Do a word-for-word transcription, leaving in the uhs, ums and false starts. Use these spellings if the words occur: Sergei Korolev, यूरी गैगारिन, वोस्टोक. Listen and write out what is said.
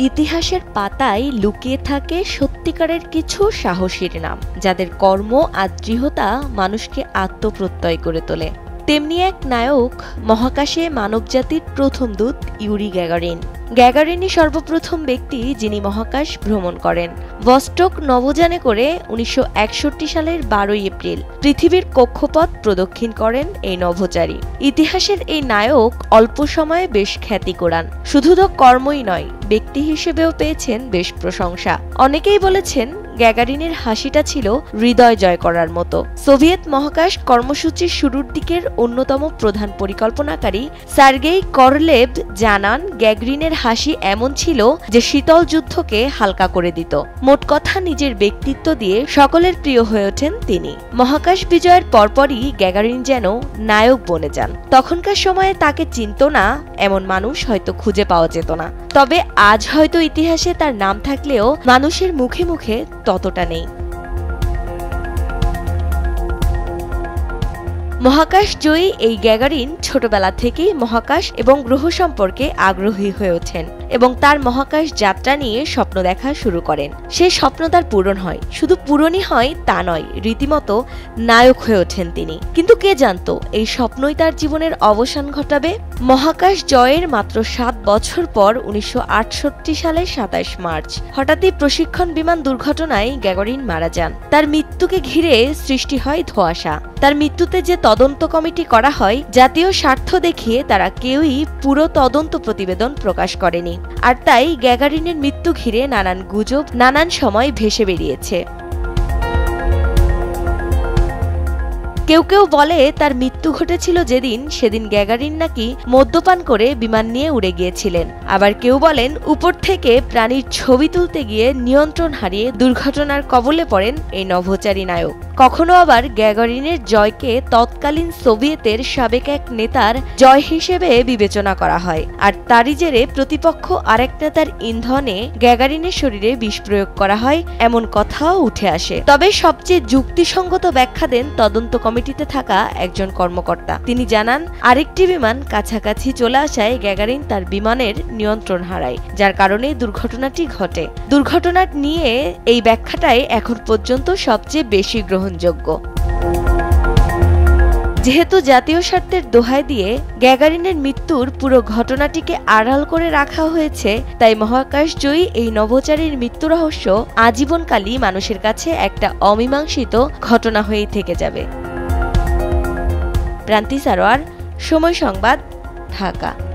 इतिहासेर पाताय लुकिये थाके सत्यिकारेर किछु साहसीर नाम जादेर कर्म आर दृढ़ता मानुषके आत्मप्रत्यय करे तोले। तेमनि एक नायक महाकाशे मानवजातिर प्रथम दूत यूरी गैगारिन। गैगारिनी सर्वप्रथम व्यक्ति जिनि महाकाश भ्रमण करें। वोस्टोक नवजाने करे उन्नीसशो एकषट्टी सालेर बारोई एप्रिल पृथिवीर कक्षपथ प्रदक्षिण करें। ए नवचारी इतिहासेर ए नायक अल्प समय बेश ख्याति कोरान। शुधु तो कर्मई नय व्यक्ति हिसेबेओ पेयेछेन बेश प्रशंसा। अनेकेई बोलेछेन गैगारिनेर हासिटा छिलो हृदय जय करार मतो। सोभियत महाकाश कर्मसूचिर शुरूर दिकेर अन्यतम प्रधान परिकल्पनाकारी सार्गेई कोरोलेव जानान गैगारिनेर हासि एमन छिलो जे शीतल युद्धके हालका करे दित। मोट कथा निजेर व्यक्तित्व दिए सकलेर प्रिय हये ओठेन तिनि। महाकाश विजयेर परपरई गैगारिन जेन नायक बने जान। तखनकार समये ताके चिनतो ना एमन मानुष हयतो खुंजे पाओया जेत ना। तबे आज हयतो इतिहासे तार नाम थाकलेओ मानुषेर मुखे मुखे ततटा नेই। महाकाश जयी এই গ্যাগারিন ছোটবেলা থেকেই মহাকাশ এবং গ্রহ সম্পর্কে আগ্রহী হয়ে ওঠেন এবং তার মহাকাশ যাত্রা নিয়ে স্বপ্ন দেখা শুরু করেন। সেই স্বপ্ন তার পূরণ হয়। শুধু পূরণই হয় তা নয়, রীতিমতো নায়ক হয়ে ওঠেন তিনি। কিন্তু কে জানতো এই স্বপ্নই তার জীবনের অবসান ঘটাবে। মহাকাশ জয়ের মাত্র সাত বছর পর উনিশশো আটষট্টি সালের সাতাশ মার্চ হঠাৎই প্রশিক্ষণ বিমান দুর্ঘটনায় গ্যাগারিন মারা যান। তার মৃত্যুকে ঘিরে সৃষ্টি হয় ধোঁয়াশা। তার মৃত্যুতে যে তদন্ত কমিটি করা হয় জাতীয় স্বার্থ দেখিয়ে তারা কেউই পুরো তদন্ত প্রতিবেদন প্রকাশ করেনি। আর তাই গ্যাগারিনের মৃত্যু ঘিরে নানান গুজব নানান সময় ভেসে বেরিয়েছে। কেউ কেউ বলে তার মৃত্যু ঘটেছিল যেদিন সেদিন গ্যাগারিন নাকি মদ্যপান করে বিমান নিয়ে উড়ে গিয়েছিলেন। আবার কেউ বলেন উপর থেকে প্রাণীর ছবি তুলতে গিয়ে নিয়ন্ত্রণ হারিয়ে দুর্ঘটনার কবলে পড়েন এই নভোচারী নায়ক। কখনো আবার গ্যাগারিনের জয়কে তৎকালীন সোভিয়েতের সাবেক এক নেতার জয় হিসেবে বিবেচনা করা হয়। আর তারই জেরে প্রতিপক্ষ আরেক নেতার ইন্ধনে গ্যাগারিনের শরীরে বিষ প্রয়োগ করা হয় এমন কথাও উঠে আসে। তবে সবচেয়ে যুক্তিসঙ্গত ব্যাখ্যা দেন তদন্ত কমিটিতে থাকা একজন কর্মকর্তা। তিনি জানান আরেকটি বিমান কাছাকাছি চলে আসায় গ্যাগারিন তার বিমানের নিয়ন্ত্রণ হারায়, যার কারণে দুর্ঘটনাটি ঘটে। দুর্ঘটনা নিয়ে এই ব্যাখ্যাটাই এখন পর্যন্ত সবচেয়ে বেশি গ্রহণযোগ্য। যেহেতু জাতীয় স্বার্থের দোহাই দিয়ে গ্যাগারিনের মৃত্যুর পুরো ঘটনাটিকে আড়াল করে রাখা হয়েছে, তাই মহাকাশজয়ী এই নভোচারীর মৃত্যু রহস্য আজীবনকালই মানুষের কাছে একটা অমীমাংসিত ঘটনা হয়েই থেকে যাবে। প্রান্তি সারোয়ার, সময় সংবাদ, ঢাকা।